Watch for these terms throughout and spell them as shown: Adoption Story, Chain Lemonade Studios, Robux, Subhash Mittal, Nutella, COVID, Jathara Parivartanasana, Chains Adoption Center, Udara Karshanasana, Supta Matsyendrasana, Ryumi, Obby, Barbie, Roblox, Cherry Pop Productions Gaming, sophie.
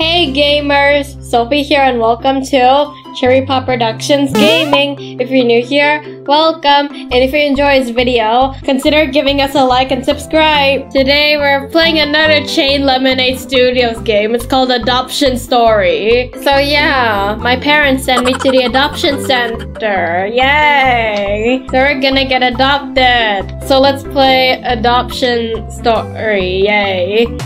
Hey gamers, Sophie here and welcome to Cherry Pop Productions Gaming. If you're new here, welcome, and if you enjoy this video, consider giving us a like and subscribe. Today we're playing another Chain Lemonade Studios game. It's called Adoption Story. So yeah, my parents sent me to the adoption center. Yay! So we're gonna get adopted. So let's play Adoption Story. Yay!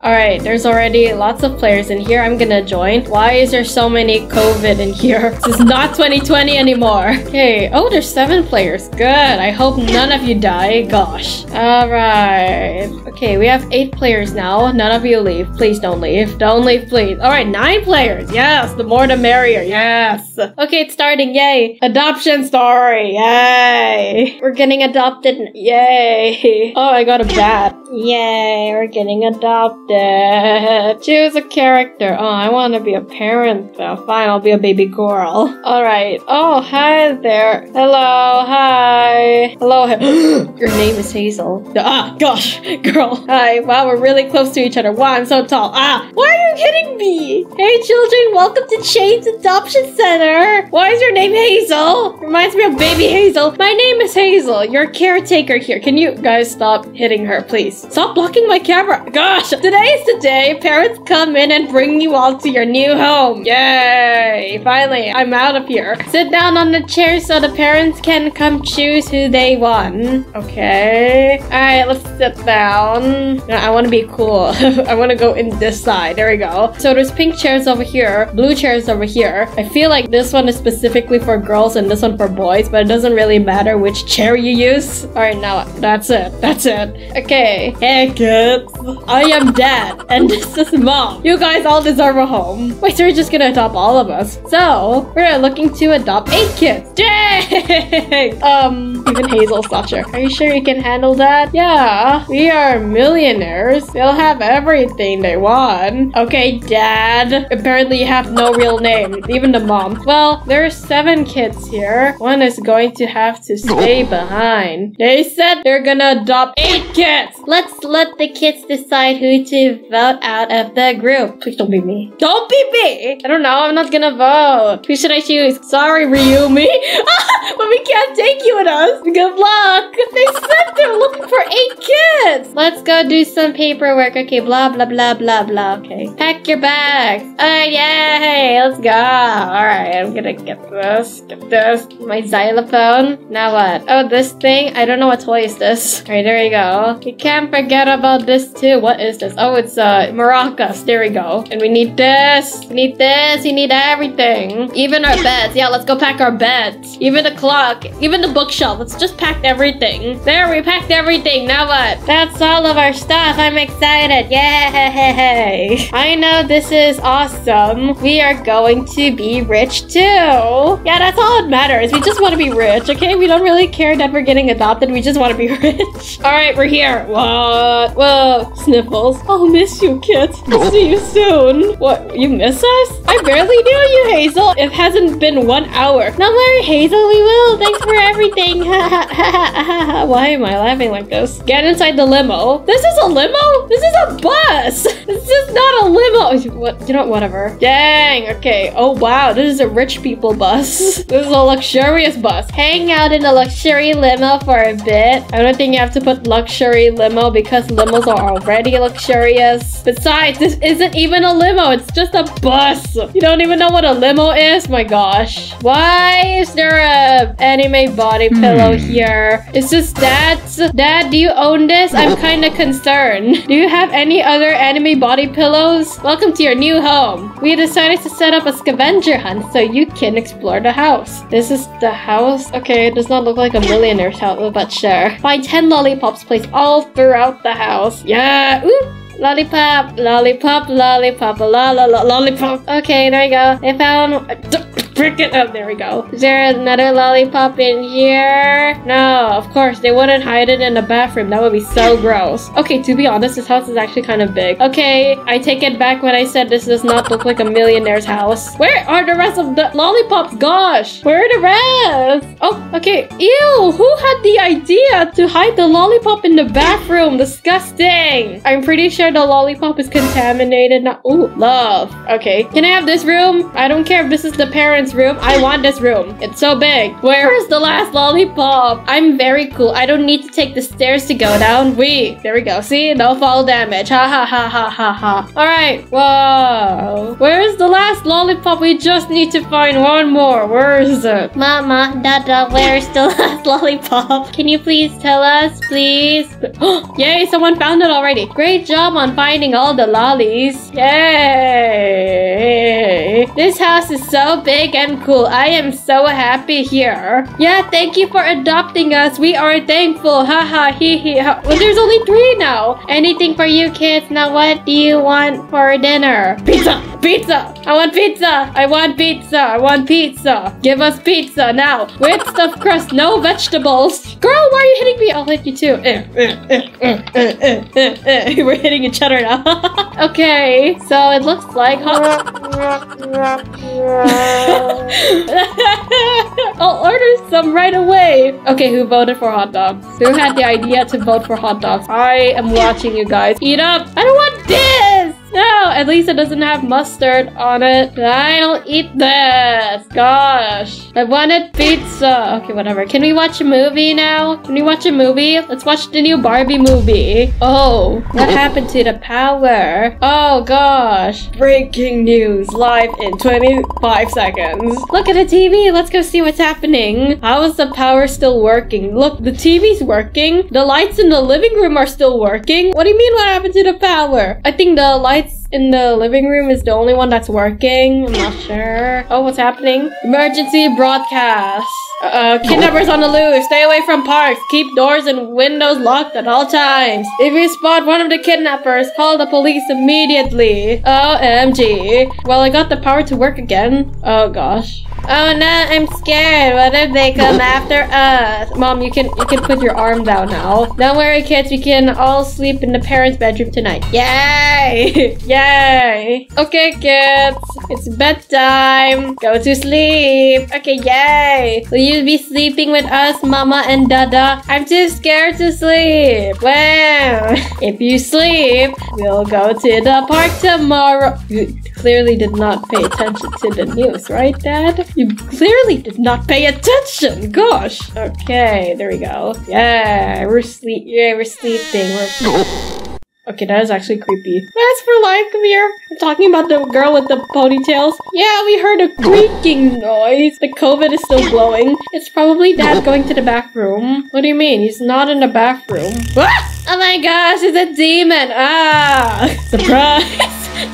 Alright, there's already lots of players in here. I'm gonna join. Why is there so many COVID in here? This is not 2020 anymore. Okay, oh, there's 7 players. Good. I hope none of you die. Gosh. Alright. Okay, we have 8 players now. None of you leave. Please don't leave. Don't leave, please. Alright, 9 players. Yes, the more the merrier. Yes. Okay, it's starting. Yay. Adoption Story. Yay. We're getting adopted. Yay. Oh, I got a bat. Yay, we're getting adopted. Choose a character. Oh, I want to be a parent though. Fine, I'll be a baby girl. Alright. Oh, hi there. Hello. Hi. Hello. Your name is Hazel. Ah, gosh. Girl. Hi. Wow, we're really close to each other. Wow, I'm so tall. Ah, why are you kidding me? Hey, children. Welcome to Chains Adoption Center. Why is your name Hazel? Reminds me of baby Hazel. My name is Hazel. You're a caretaker here. Can you guys stop hitting her, please? Stop blocking my camera. Gosh. Today is the day parents come in and bring you all to your new home. Yay! Finally, I'm out of here. Sit down on the chair so the parents can come choose who they want. Okay. Alright, let's sit down. I want to be cool. I want to go in this side. There we go. So there's pink chairs over here. Blue chairs over here. I feel like this one is specifically for girls and this one for boys, but it doesn't really matter which chair you use. Alright, now that's it. That's it. Okay. Hey kids. I am dead. And this is mom. You guys all deserve a home. Wait, so we're just gonna adopt all of us. So, we're looking to adopt 8 kids. Yay! Even Hazel's not sure. Are you sure you can handle that? Yeah, we are millionaires. They'll have everything they want. Okay, dad. Apparently you have no real name, even the mom. Well, there are 7 kids here. One is going to have to stay behind. They said they're gonna adopt 8 kids. Let's let the kids decide who to vote out of the group. Please don't be me. Don't be me! I don't know. I'm not gonna vote. Who should I choose? Sorry, Ryumi. But we can't take you with us. Good luck. They said they're looking for 8 kids. Let's go do some paperwork. Okay, blah, blah, blah, blah, blah. Okay. Pack your bags. Oh, yay. Let's go. Alright, I'm gonna get this. Get this. My xylophone. Now what? Oh, this thing. I don't know what toy is this. Alright, there you go. You can't forget about this too. What is this? Oh, it's maracas. There we go. And we need this. We need this. We need everything. Even our beds. Yeah, let's go pack our beds. Even the clock. Even the bookshelf. Let's just pack everything. There, we packed everything. Now what? That's all of our stuff. I'm excited. Yay! I know this is awesome. We are going to be rich too. Yeah, that's all that matters. We just want to be rich, okay? We don't really care that we're getting adopted. We just want to be rich. Alright, we're here. What? Whoa. Sniffles. I'll miss you, kids. I'll see you soon. What? You miss us? I barely knew you, Hazel. It hasn't been 1 hour. Don't worry, Hazel. We will. Thanks for everything. Why am I laughing like this? Get inside the limo. This is a limo? This is a bus. This is not a limo. What? You know, whatever. Dang. Okay. Oh, wow. This is a rich people bus. This is a luxurious bus. Hang out in a luxury limo for a bit. I don't think you have to put luxury limo because limos are already luxurious. Besides, this isn't even a limo. It's just a bus. You don't even know what a limo is? My gosh. Why is there a anime body pillow here? It's just Dad, do you own this? I'm kind of concerned. Do you have any other anime body pillows? Welcome to your new home. We decided to set up a scavenger hunt so you can explore the house. This is the house? Okay, it does not look like a millionaire's house, but sure. Find 10 lollipops placed all throughout the house. Yeah. Ooh. Lollipop, lollipop, lollipop, la la la lollipop. Okay, there you go. They found. freaking up. There we go. Is there another lollipop in here? No, of course. They wouldn't hide it in the bathroom. That would be so gross. Okay, to be honest, this house is actually kind of big. Okay, I take it back when I said this does not look like a millionaire's house. Where are the rest of the lollipops? Gosh, where are the rest? Oh, okay. Ew, who had the idea to hide the lollipop in the bathroom? Disgusting. I'm pretty sure the lollipop is contaminated now. Ooh, love. Okay, can I have this room? I don't care if this is the parents' room. I want this room. It's so big. Where's the last lollipop? I'm very cool. I don't need to take the stairs to go down. Wait, there we go. See, no fall damage. Ha ha ha ha ha ha. All right. Whoa. Where's the last lollipop? We just need to find one more. Where is it? Mama, Dada, where's the last lollipop? Can you please tell us, please? Yay, someone found it already. Great job on finding all the lollies. Yay. This house is so big and cool. I am so happy here. Yeah, thank you for adopting us. We are thankful. Haha, hee hee. Well, there's only three now. Anything for you kids. Now what do you want for dinner? Pizza. Pizza. I want pizza. I want pizza. I want pizza. Give us pizza now. With stuffed crust, no vegetables. Girl, why are you hitting me? I'll hit you too. We're hitting each other now. Okay, so it looks like... I'll order some right away. Okay, who voted for hot dogs? Who had the idea to vote for hot dogs? I am watching you guys. Eat up. I don't want this. No, at least it doesn't have mustard on it. I don't eat this. Gosh. I wanted pizza. Okay, whatever. Can we watch a movie now? Can we watch a movie? Let's watch the new Barbie movie. Oh, what happened to the power? Oh, gosh. Breaking news live in 25 seconds. Look at the TV. Let's go see what's happening. How is the power still working? Look, the TV's working. The lights in the living room are still working. What do you mean what happened to the power? I think the lights in the living room is the only one that's working. I'm not sure. Oh, what's happening? Emergency broadcast. Kidnappers on the loose. Stay away from parks. Keep doors and windows locked at all times. If you spot one of the kidnappers, call the police immediately. OMG. Well, I got the power to work again. Oh, gosh. Oh, no, I'm scared. What if they come after us? Mom, you can put your arm down now. Don't worry, kids. We can all sleep in the parents' bedroom tonight. Yay! Yay! Okay, kids. It's bedtime. Go to sleep. Okay, yay! Will you be sleeping with us, Mama and Dada? I'm too scared to sleep. Well, if you sleep, we'll go to the park tomorrow. You clearly did not pay attention to the news, right, Dad? You clearly did not pay attention. Gosh. Okay, there we go. Yeah, we're sleeping. Okay, that is actually creepy. That's for life, come here. I'm talking about the girl with the ponytails. Yeah, we heard a creaking noise. The COVID is still blowing. It's probably Dad going to the bathroom. What do you mean? He's not in the bathroom. Ah! Oh my gosh, it's a demon. Ah! Surprise!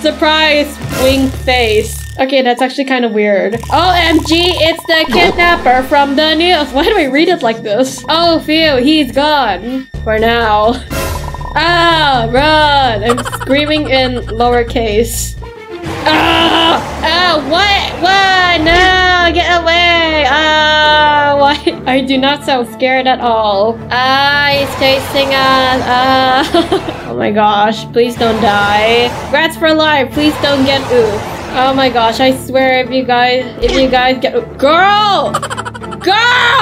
Surprise! Wing face. Okay, that's actually kind of weird. OMG, it's the kidnapper from the news. Why do I read it like this? Oh, phew, he's gone. For now. Ah, run! I'm screaming in lowercase. Ah! Ah, what? What? No! Get away! Ah, why? I do not sound scared at all. Ah, he's chasing us. Ah! Oh my gosh, please don't die. Rats for life, please don't get oofed. Oh my gosh, I swear if you guys get... Girl! Girl!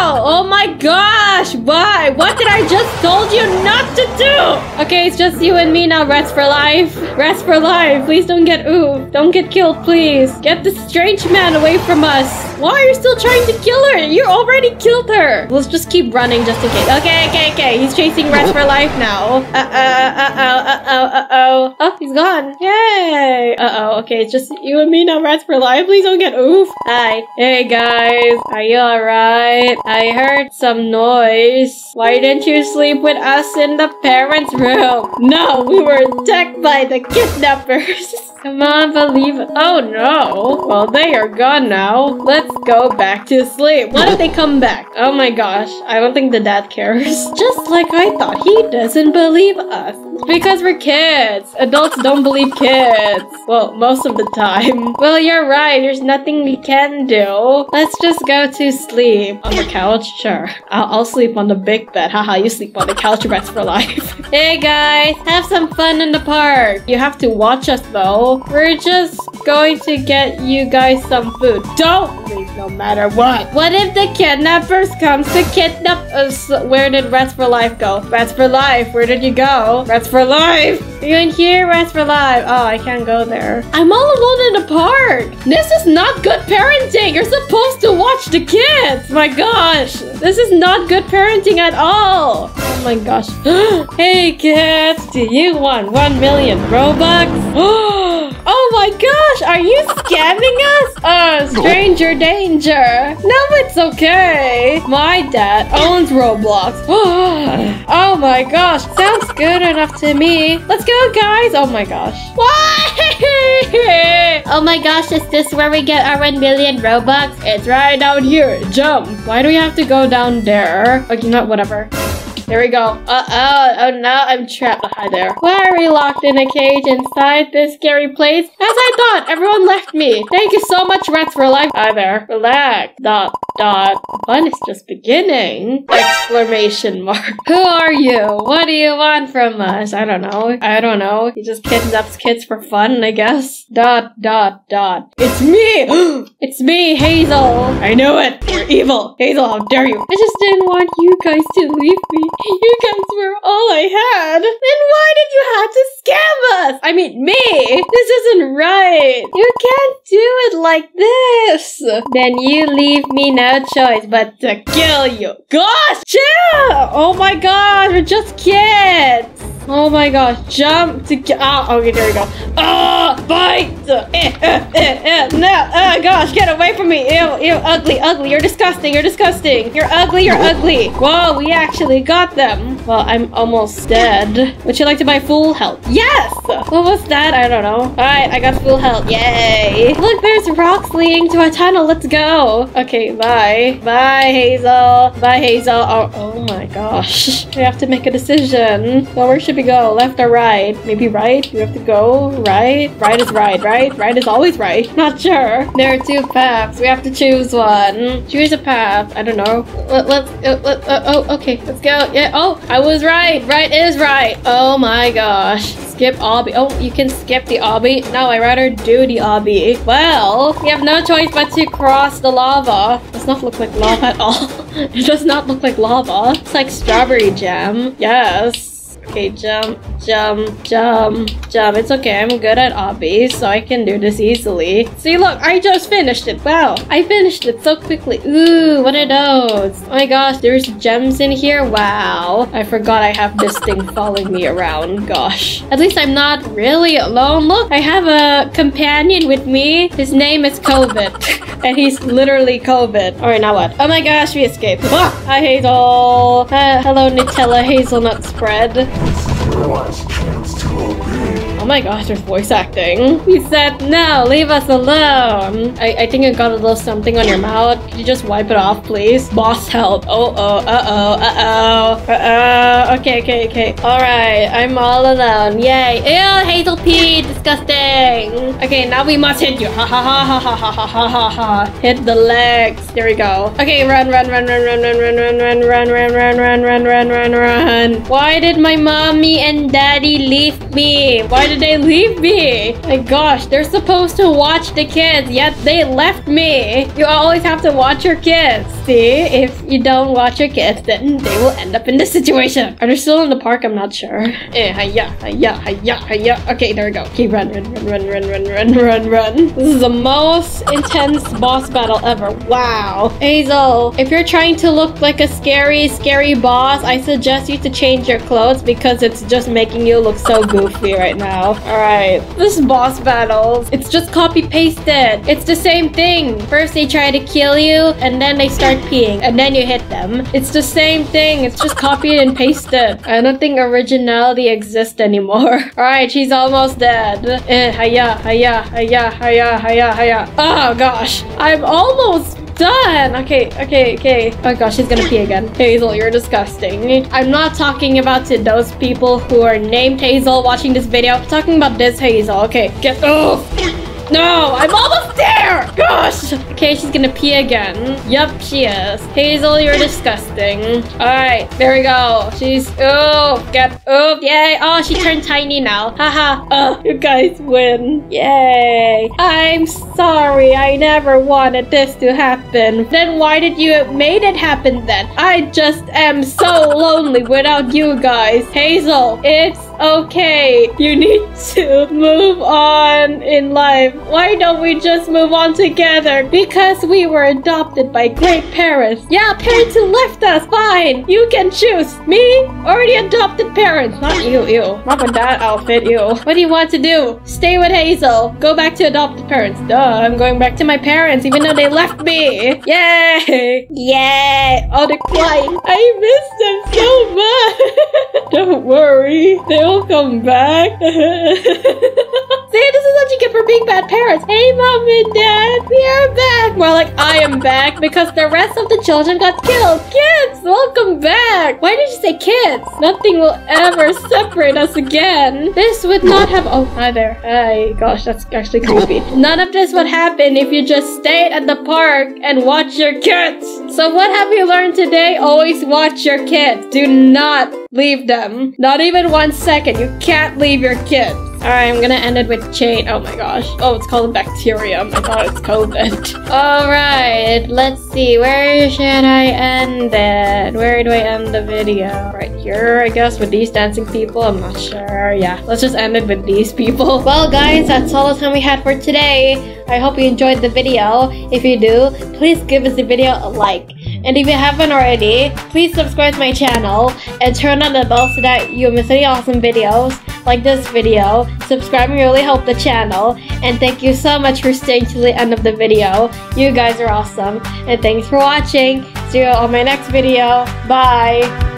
Oh my gosh! Why? What did I just told you not to do? Okay, it's just you and me now, rats for life. Rats for life. Please don't get oofed. Don't get killed, please. Get this strange man away from us. Why are you still trying to kill her? You already killed her. Let's just keep running just in case. Okay, okay, okay. He's chasing rats for life now. Uh-oh. Oh, he's gone. Yay! Uh-oh, okay, it's just you me now, rats for life. Please don't get oof. Hi. Hey guys. Are you alright? I heard some noise. Why didn't you sleep with us in the parents' room? No, we were attacked by the kidnappers. Come on, believe it. Oh no. Well, they are gone now. Let's just go back to sleep. Why don't they come back? Oh my gosh, I don't think the dad cares. Just like I thought, he doesn't believe us. Because we're kids. Adults don't believe kids. Well, most of the time. Well, you're right. There's nothing we can do. Let's just go to sleep. On the couch? Sure. I'll sleep on the big bed. Haha, you sleep on the couch, rest for life. Hey guys, have some fun in the park. You have to watch us though. We're just going to get you guys some food. Don't leave no matter what. What if the kidnappers comes to kidnap us? Where did Rats for Life go? Rats for Life, where did you go? Rats for Life! Are you in here? Rats for Life. Oh, I can't go there. I'm all alone in the park. This is not good parenting. You're supposed to watch the kids. My gosh. This is not good parenting at all. Oh my gosh. Hey kids, do you want 1,000,000 Robux? Oh my gosh, are you scamming us? Oh, stranger danger. No, it's okay. My dad owns Roblox. Oh my gosh, sounds good enough to me. Let's go, guys. Oh my gosh. Why? Oh my gosh, is this where we get our 1,000,000 Robux? It's right down here. Jump. Why do we have to go down there? Okay, not whatever. There we go. Oh no, I'm trapped. Hi there. Why are we locked in a cage inside this scary place? As I thought, everyone left me. Thank you so much, Rats for Life. Hi there. Relax. ... Fun is just beginning. ! Who are you? What do you want from us? I don't know. He just kidnaps kids for fun, I guess. ... It's me! It's me, Hazel. I knew it. You're evil. Hazel, how dare you? I just didn't want you guys to leave me. You guys were all I had. Then why did you have to scam us? I mean, me! This isn't right. You can't do it like this. Then you leave me no choice but to kill you. Gosh! Chill! Oh my god, we're just kids. Oh my gosh, jump to get. Oh, okay, there we go. Bite! No, gosh, get away from me. Ew, ugly. You're disgusting. You're ugly. Whoa, we actually got them. Well, I'm almost dead. Would you like to buy full health? Yes! What was that? I don't know. Alright, I got full health. Yay! Look, there's rocks leading to a tunnel. Let's go. Okay, bye. Bye, Hazel. Oh my gosh. We have to make a decision. Well, where should we go? Left or right? Maybe right? We have to go right? Right is right, right? Right is always right. Not sure. There are two paths. We have to choose one. Choose a path. I don't know. Okay. Let's go. Yeah. Oh, I was right. Right is right. Oh my gosh. Skip Obby. Oh, you can skip the Obby. No, I'd rather do the Obby. Well, we have no choice but to cross the lava. Does not look like lava at all. It does not look like lava. It's like strawberry jam. Yes. Okay, jump. It's okay, I'm good at Obby, so I can do this easily. See, look, I just finished it. Wow, I finished it so quickly. Ooh, what are those? Oh my gosh, there's gems in here. Wow, I forgot I have this thing following me around. Gosh, at least I'm not really alone. Look, I have a companion with me. His name is COVID, and he's literally COVID. All right, now what? Oh my gosh, we escaped. Ah, hi, Hazel. Hello, Nutella hazelnut spread. Oh my gosh, there's voice acting. He said, no, leave us alone. I think I got a little something on your mouth. Could you just wipe it off, please? Boss help. Uh-oh. Okay. All right, I'm all alone. Yay. Ew, Hazel P, disgusting. Okay, now we must hit you. Ha. Hit the legs. There we go. Okay, run. Why did my mommy and daddy leave me? Why did they leave me? My gosh, they're supposed to watch the kids, yet they left me. You always have to watch your kids. See, if you don't watch your kids, then they will end up in this situation. Are they still in the park? I'm not sure. Hiya. Okay, there we go. Okay, run. This is the most intense boss battle ever. Wow. Hazel, if you're trying to look like a scary boss, I suggest you to change your clothes because it's just making you look so goofy right now. Alright, this boss battle, it's just copy-pasted. It's the same thing. First they try to kill you, and then they start peeing, and then you hit them. It's the same thing. It's just copied and pasted. I don't think originality exists anymore. Alright, she's almost dead. Hiya. Oh gosh, I'm almost done. Okay. Oh gosh, he's gonna pee again. Hazel, you're disgusting. I'm not talking about to those people who are named Hazel watching this video. I'm talking about this Hazel. Okay, get off. No, I'm almost there! Gosh! Okay, she's gonna pee again. Yep, she is. Hazel, you're disgusting. Alright, there we go. She's... Oh, get... Oh, yay! Oh, she turned tiny now. Haha. Oh, you guys win. Yay! I'm sorry. I never wanted this to happen. Then why did you made it happen then? I just am so lonely without you guys. Hazel, it's okay. You need to move on in life. Why don't we just move on together? Because we were adopted by great parents. Yeah, parents who left us. Fine. You can choose. Me or the adopted parents. Not you, ew. Not with that outfit, ew. What do you want to do? Stay with Hazel. Go back to adopted parents. Duh, I'm going back to my parents even though they left me. Yay. Yay. Oh, they're crying. I miss them so much. Don't worry. They'll come back. See, this is what you get for being bad parents. Hey, Mom and Dad, we are back. More like, I am back because the rest of the children got killed. Kids, welcome back. Why did you say kids? Nothing will ever separate us again. This would not have... Oh, hi there. Hi. Gosh, that's actually creepy. None of this would happen if you just stayed at the park and watched your kids. So what have you learned today? Always watch your kids. Do not leave them. Not even 1 second. You can't leave your kids. Alright, I'm gonna end it with chain. Oh my gosh. Oh, it's called bacterium. I thought it's COVID. Alright, let's see. Where should I end it? Where do I end the video? Right here, I guess, with these dancing people. I'm not sure. Yeah, let's just end it with these people. Well, guys, that's all the time we had for today. I hope you enjoyed the video. If you do, please give this video a like. And if you haven't already, please subscribe to my channel and turn on the bell so that you miss any awesome videos like this video. Subscribing really helps the channel, and thank you so much for staying till the end of the video. You guys are awesome, and thanks for watching. See you on my next video. Bye!